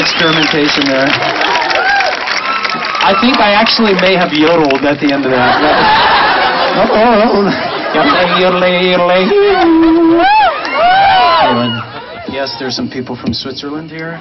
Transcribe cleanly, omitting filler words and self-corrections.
Experimentation there. I think I actually may have yodeled at the end of that. Yes, there's some people from Switzerland here.